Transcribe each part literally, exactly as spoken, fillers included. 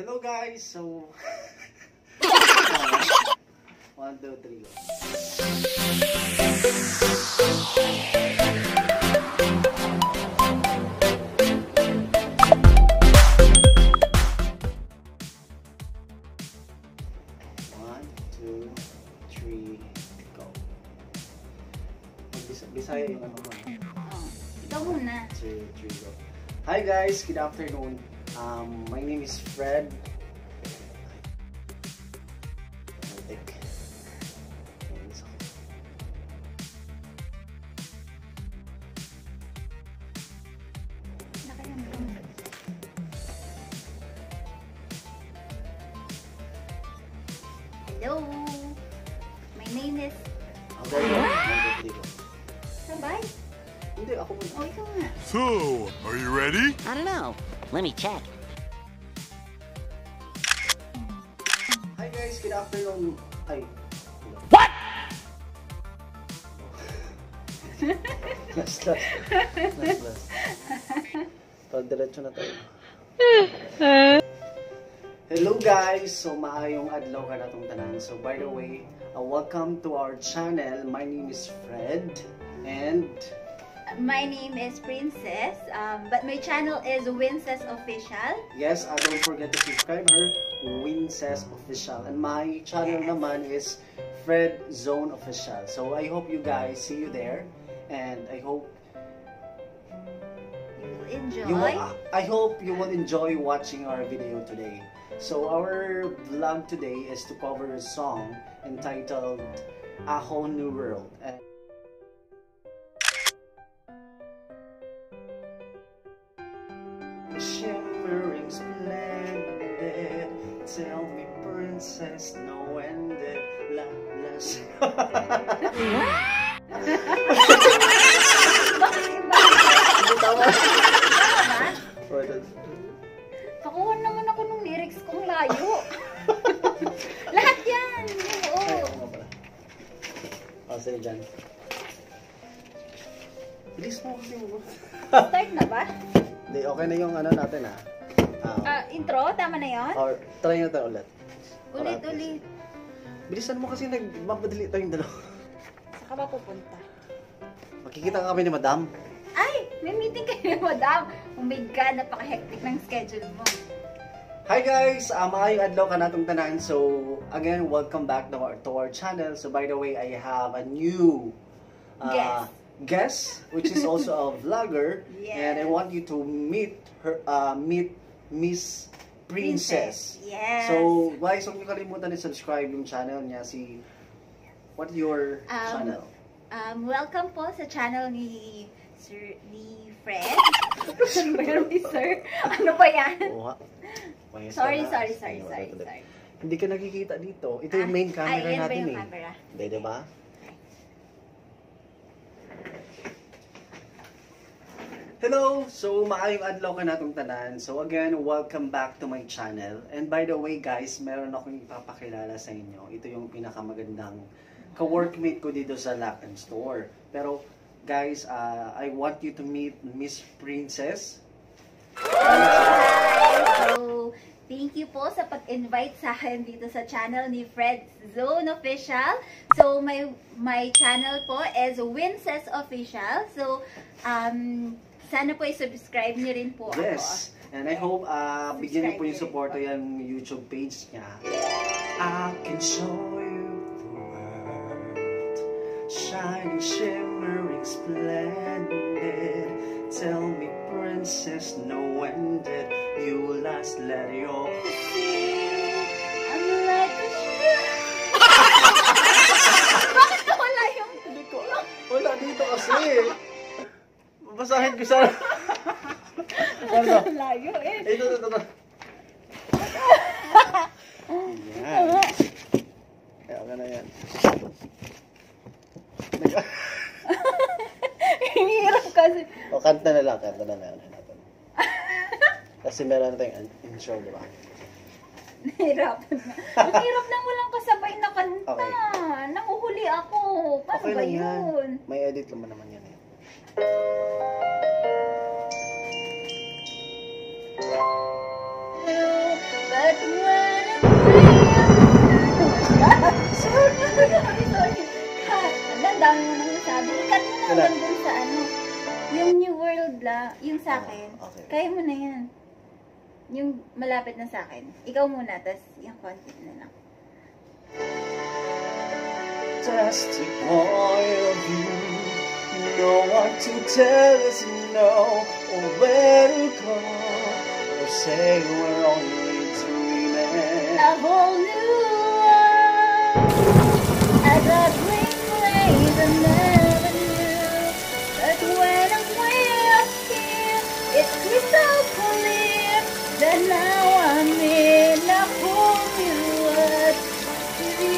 Hello guys, so one, two, three. One, two, three, go. Bisaya yung ano mo. Ikaw muna. Two, three, go. Hi guys, good afternoon. Um, my name is Fred. Hello, my name is. Bye. So, are you ready? I don't know. Let me check. Hi guys, good afternoon. Hi. What? Last, last. Last, last. Pagdiretso na tayo. Hello guys! So, maayong adlaw ka natong tanan. So, by the way, uh, welcome to our channel. My name is Fred. And... my name is Princess, um, but my channel is Wincess Official. Yes, uh, don't forget to subscribe her, Wincess Official. And my channel yes. naman is Fred Zone Official. So I hope you guys see you there, and I hope you will enjoy. You will, uh, I hope you will enjoy watching our video today. So our vlog today is to cover a song entitled "A Whole New World." And shimmering, splendid. Tell me, princess, no end it. La la. Pakuha naman ako nung lyrics kong layo. Lahat yan. Oo. Oh, sige dyan. Bilis mo kasi mo. Start na ba? Di, okay na yung ano natin ah. Um, uh, intro? Tama na yun? Or, try natin ulit. Ulit, Or, ulit. Bilisan mo kasi nagmamadali tayong dalawa. Saka ba pupunta? Makikita ka kami ni Madam. Ay! May meeting kayo ni Madam. Oh my God, napaka-hectic ng schedule mo. Hi guys! Uh, maayong adlaw ka natong tanan. So, again, welcome back to our, to our channel. So, by the way, I have a new... Uh, guest. Guest, which is also a vlogger, yes. And I want you to meet her, uh, meet Miss Princess. Princess. Yes. So guys, huwag niyo kalimutan i-subscribe yung channel niya, si, what your um, channel? Um, welcome po sa channel ni Sir, ni Fred. Where is Sir? Ano ba yan? Sorry, sorry, sorry, sorry, sorry. Hindi ka nakikita dito. Ito yung main camera ah, natin eh. Camera. Di, di ba? Hello! So, maayong adlaw ka natong tanan. So, again, welcome back to my channel. And by the way, guys, meron akong ipapakilala sa inyo. Ito yung pinakamagandang ka-workmate ko dito sa Lock and Store. Pero, guys, uh, I want you to meet Miss Princess. So, thank you po sa pag-invite sa akin dito sa channel ni Fred Zone Official. So, my, my channel po is Wincess Official. So, um... sana po i-subscribe niyo rin po ako. Yes. And I hope uh, bigyan niyo po yung support yung YouTube page niya. I can show you the world, shining, shimmering, splendid. Tell me, princess, no end it. You last let your feel. I'm like a ship. Bakit ka wala yung... Wala dito kasi basahin ko sana. Ano? Layo eh. Ito, ito, ito. Ayan. Ayan ka na yan. Hinihirap kasi. O, kanta na lang. Kanta na meron natin. Kasi meron tayong intro, diba? Nahirap. Nahirap nang walang kasabay na kanta. Okay. Nanguhuli ako. Paano okay ba yun? Yan. May edit naman naman yan eh. But hanggang dun sa ano. Yung New World la, yung sa akin. Oh, okay. Kaya mo na yan. Yung malapit na sa akin. Ikaw muna, tas yung konti na lang. Testify of you. No one to tell us no, or where to go, or say we're only dreaming. A whole new world, I got wings ways I never knew. But when I'm way up here, it's crystal clear that now I'm in a whole new world with you.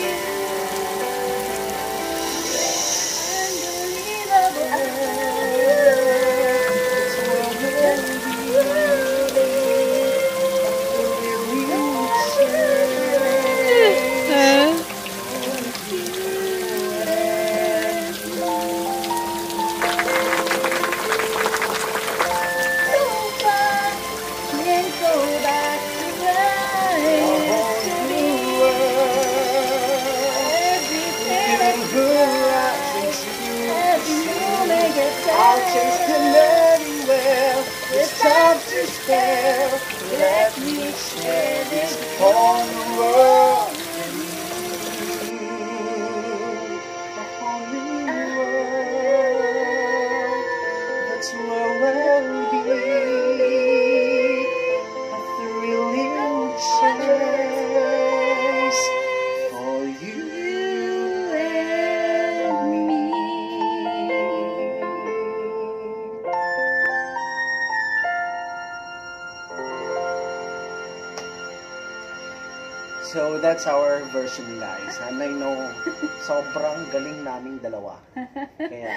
I'll chase the loving well, it's time to spare. Let me share this whole new world with you. A whole new world, that's where we'll be. A thrilling chase for you. So that's our version, guys. And I know, sobrang galing naming dalawa. Kaya,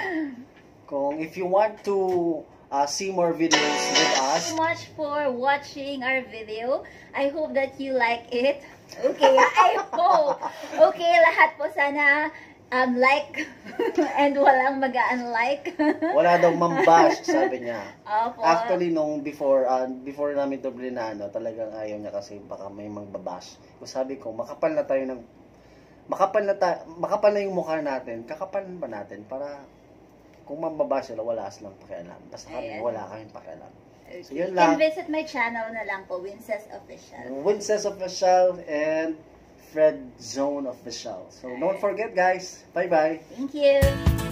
kung if you want to uh, see more videos with us, thank you so much for watching our video. I hope that you like it. Okay, I hope. Okay, lahat po sana um, like and walang mag-unlike. Wala daw mambash, sabi niya. Opo. Actually, nung before, uh, before namin ito brinano, talagang ayaw niya kasi baka may mangbabash. So, sabi ko, makapal na tayo ng, makapal na, ta, makapal na yung mukha natin, kakapalan pa natin para kung mambabash sila, wala silang pakialam. Basta kami, ayan, wala kaming pakialam. Okay. So, yun lang. You can visit my channel na lang po, Wincess Official. Wincess Official and Fred Zone Official. So don't forget, guys. Bye-bye. Thank you.